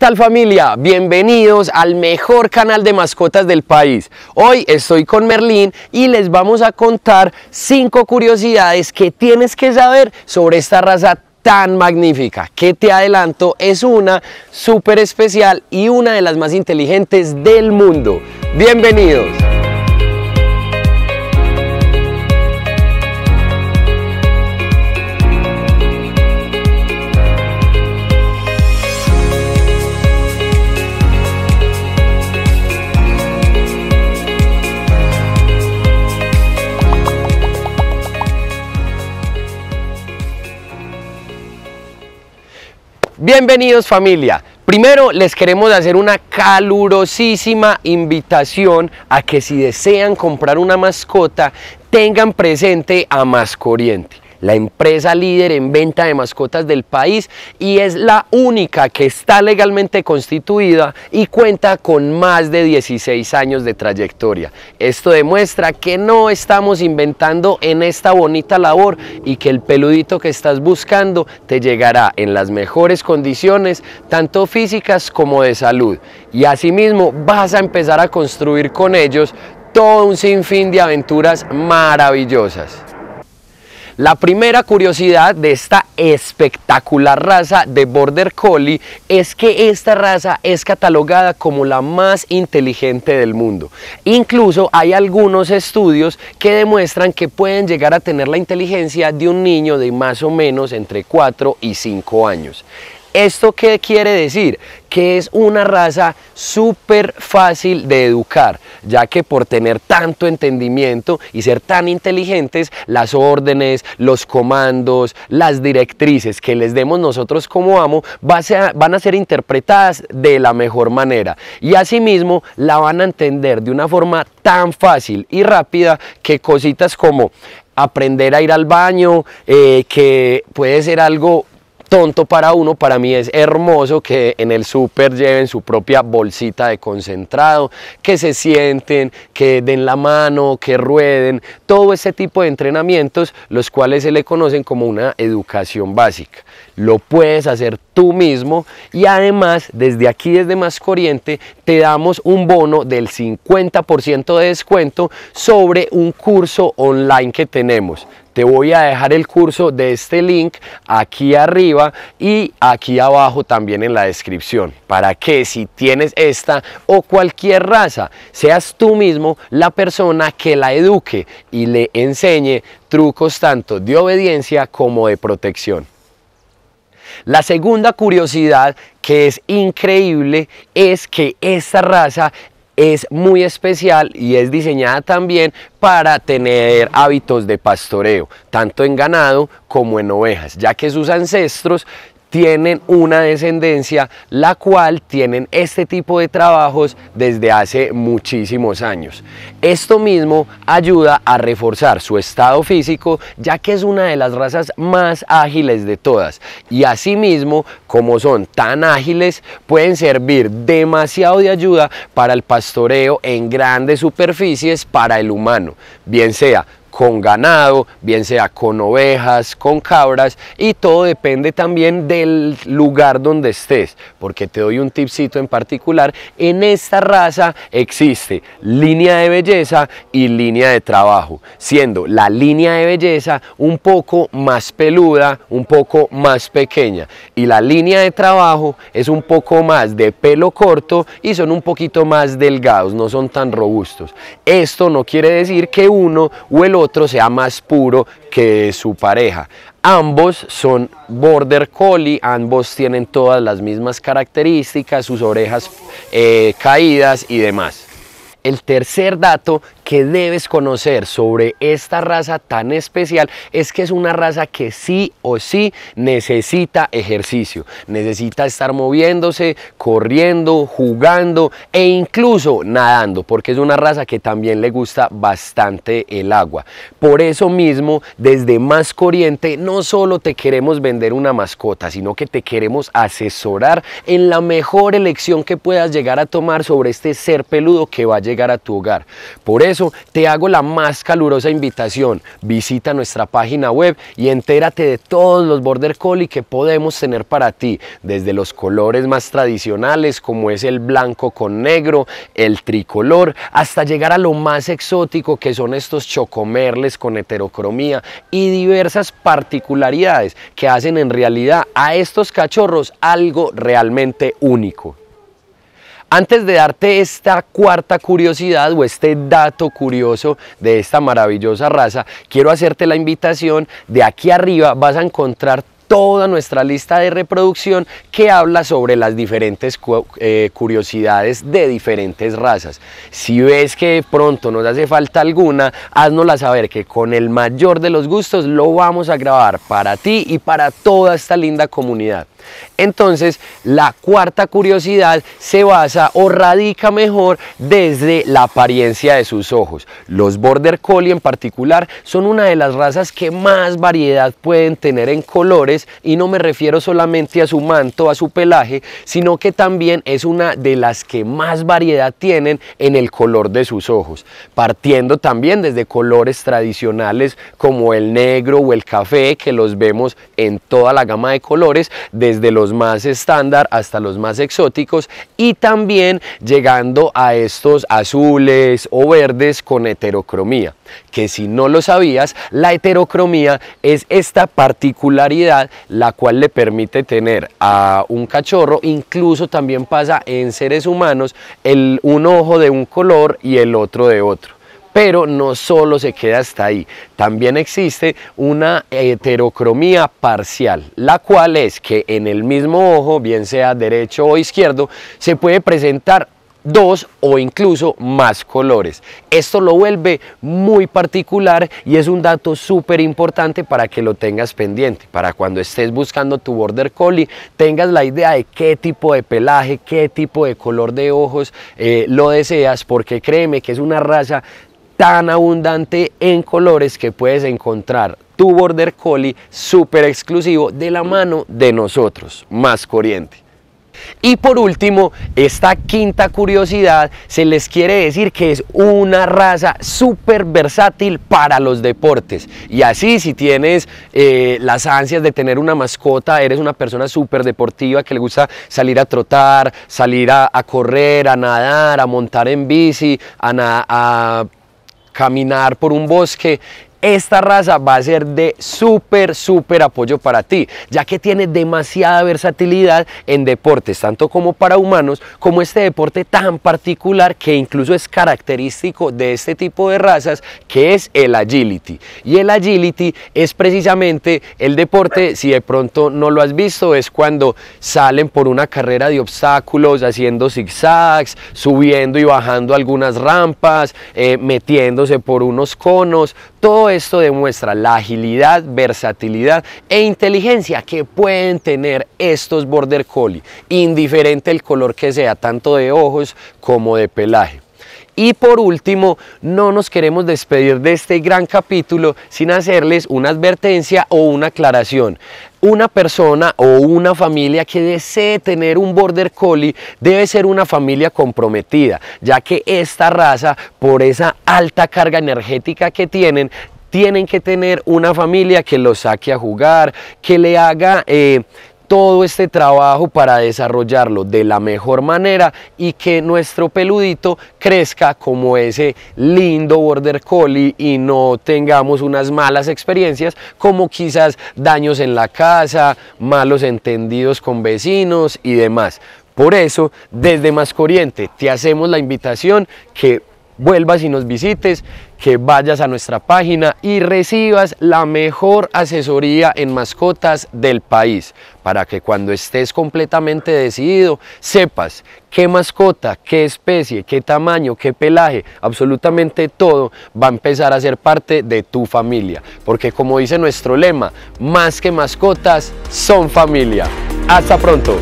¿Qué tal familia? Bienvenidos al mejor canal de mascotas del país. Hoy estoy con Merlín y les vamos a contar 5 curiosidades que tienes que saber sobre esta raza tan magnífica, que te adelanto es una súper especial y una de las más inteligentes del mundo. ¡Bienvenidos! Bienvenidos familia, primero les queremos hacer una calurosísima invitación a que si desean comprar una mascota tengan presente a Mascooriente, la empresa líder en venta de mascotas del país y es la única que está legalmente constituida y cuenta con más de 16 años de trayectoria. Esto demuestra que no estamos inventando en esta bonita labor y que el peludito que estás buscando te llegará en las mejores condiciones, tanto físicas como de salud. Y asimismo vas a empezar a construir con ellos todo un sinfín de aventuras maravillosas. La primera curiosidad de esta espectacular raza de Border Collie es que esta raza es catalogada como la más inteligente del mundo. Incluso hay algunos estudios que demuestran que pueden llegar a tener la inteligencia de un niño de más o menos entre 4 y 5 años. ¿Esto qué quiere decir? Que es una raza súper fácil de educar, ya que por tener tanto entendimiento y ser tan inteligentes, las órdenes, los comandos, las directrices que les demos nosotros como amo, van a ser interpretadas de la mejor manera. Y asimismo, la van a entender de una forma tan fácil y rápida que cositas como aprender a ir al baño, que puede ser algo tonto para uno, para mí es hermoso que en el súper lleven su propia bolsita de concentrado, que se sienten, que den la mano, que rueden, todo este tipo de entrenamientos, los cuales se le conocen como una educación básica. Lo puedes hacer tú mismo y además desde aquí, desde Mascooriente, te damos un bono del 50% de descuento sobre un curso online que tenemos. Te voy a dejar el curso de este link aquí arriba y aquí abajo también en la descripción, para que si tienes esta o cualquier raza, seas tú mismo la persona que la eduque y le enseñe trucos tanto de obediencia como de protección. La segunda curiosidad que es increíble es que esta raza es muy especial y es diseñada también para tener hábitos de pastoreo, tanto en ganado como en ovejas, ya que sus ancestros tienen una descendencia la cual tienen este tipo de trabajos desde hace muchísimos años. Esto mismo ayuda a reforzar su estado físico, ya que es una de las razas más ágiles de todas y asimismo, como son tan ágiles, pueden servir demasiado de ayuda para el pastoreo en grandes superficies para el humano, bien sea con ganado, bien sea con ovejas, con cabras, y todo depende también del lugar donde estés, porque te doy un tipcito en particular. En esta raza existe línea de belleza y línea de trabajo, siendo la línea de belleza un poco más peluda, un poco más pequeña, y la línea de trabajo es un poco más de pelo corto y son un poquito más delgados, no son tan robustos. Esto no quiere decir que uno o el otro sea más puro que su pareja. Ambos son Border Collie, ambos tienen todas las mismas características, sus orejas caídas y demás. El tercer dato que debes conocer sobre esta raza tan especial es que es una raza que sí o sí necesita ejercicio, necesita estar moviéndose, corriendo, jugando e incluso nadando, porque es una raza que también le gusta bastante el agua. Por eso mismo, desde Mascooriente no solo te queremos vender una mascota, sino que te queremos asesorar en la mejor elección que puedas llegar a tomar sobre este ser peludo que va a llegar a tu hogar. Por eso eso te hago la más calurosa invitación. Visita nuestra página web y entérate de todos los Border Collie que podemos tener para ti, desde los colores más tradicionales como es el blanco con negro, el tricolor, hasta llegar a lo más exótico que son estos chocomerles con heterocromía y diversas particularidades que hacen en realidad a estos cachorros algo realmente único. Antes de darte esta cuarta curiosidad o este dato curioso de esta maravillosa raza, quiero hacerte la invitación. De aquí arriba vas a encontrar toda nuestra lista de reproducción que habla sobre las diferentes curiosidades de diferentes razas. Si ves que de pronto nos hace falta alguna, háznosla saber, que con el mayor de los gustos lo vamos a grabar para ti y para toda esta linda comunidad. Entonces, la cuarta curiosidad se basa o radica mejor desde la apariencia de sus ojos. Los Border Collie en particular son una de las razas que más variedad pueden tener en colores, y no me refiero solamente a su manto, a su pelaje, sino que también es una de las que más variedad tienen en el color de sus ojos, partiendo también desde colores tradicionales como el negro o el café, que los vemos en toda la gama de colores, desde los más estándar hasta los más exóticos, y también llegando a estos azules o verdes con heterocromía, que si no lo sabías, la heterocromía es esta particularidad la cual le permite tener a un cachorro, incluso también pasa en seres humanos, un ojo de un color y el otro de otro. Pero no solo se queda hasta ahí, también existe una heterocromía parcial, la cual es que en el mismo ojo, bien sea derecho o izquierdo, se puede presentar dos o incluso más colores. Esto lo vuelve muy particular y es un dato súper importante para que lo tengas pendiente, para cuando estés buscando tu Border Collie tengas la idea de qué tipo de pelaje, qué tipo de color de ojos lo deseas, porque créeme que es una raza tan abundante en colores que puedes encontrar tu Border Collie súper exclusivo de la mano de nosotros, Mascooriente. Y por último, esta quinta curiosidad se les quiere decir que es una raza súper versátil para los deportes, y así si tienes las ansias de tener una mascota, eres una persona súper deportiva que le gusta salir a trotar, salir a correr, a nadar, a montar en bici, a caminar por un bosque, esta raza va a ser de súper apoyo para ti, ya que tiene demasiada versatilidad en deportes, tanto como para humanos, como este deporte tan particular que incluso es característico de este tipo de razas, que es el agility. Y el agility es precisamente el deporte, si de pronto no lo has visto, es cuando salen por una carrera de obstáculos, haciendo zigzags, subiendo y bajando algunas rampas, metiéndose por unos conos. Todo esto demuestra la agilidad, versatilidad e inteligencia que pueden tener estos Border Collie, indiferente el color que sea, tanto de ojos como de pelaje. Y por último, no nos queremos despedir de este gran capítulo sin hacerles una advertencia o una aclaración. Una persona o una familia que desee tener un Border Collie debe ser una familia comprometida, ya que esta raza, por esa alta carga energética que tienen que tener una familia que los saque a jugar, que le haga todo este trabajo para desarrollarlo de la mejor manera y que nuestro peludito crezca como ese lindo Border Collie y no tengamos unas malas experiencias como quizás daños en la casa, malos entendidos con vecinos y demás. Por eso, desde Mascooriente te hacemos la invitación que vuelvas y nos visites, que vayas a nuestra página y recibas la mejor asesoría en mascotas del país, para que cuando estés completamente decidido sepas qué mascota, qué especie, qué tamaño, qué pelaje, absolutamente todo va a empezar a ser parte de tu familia, porque como dice nuestro lema, más que mascotas son familia. Hasta pronto.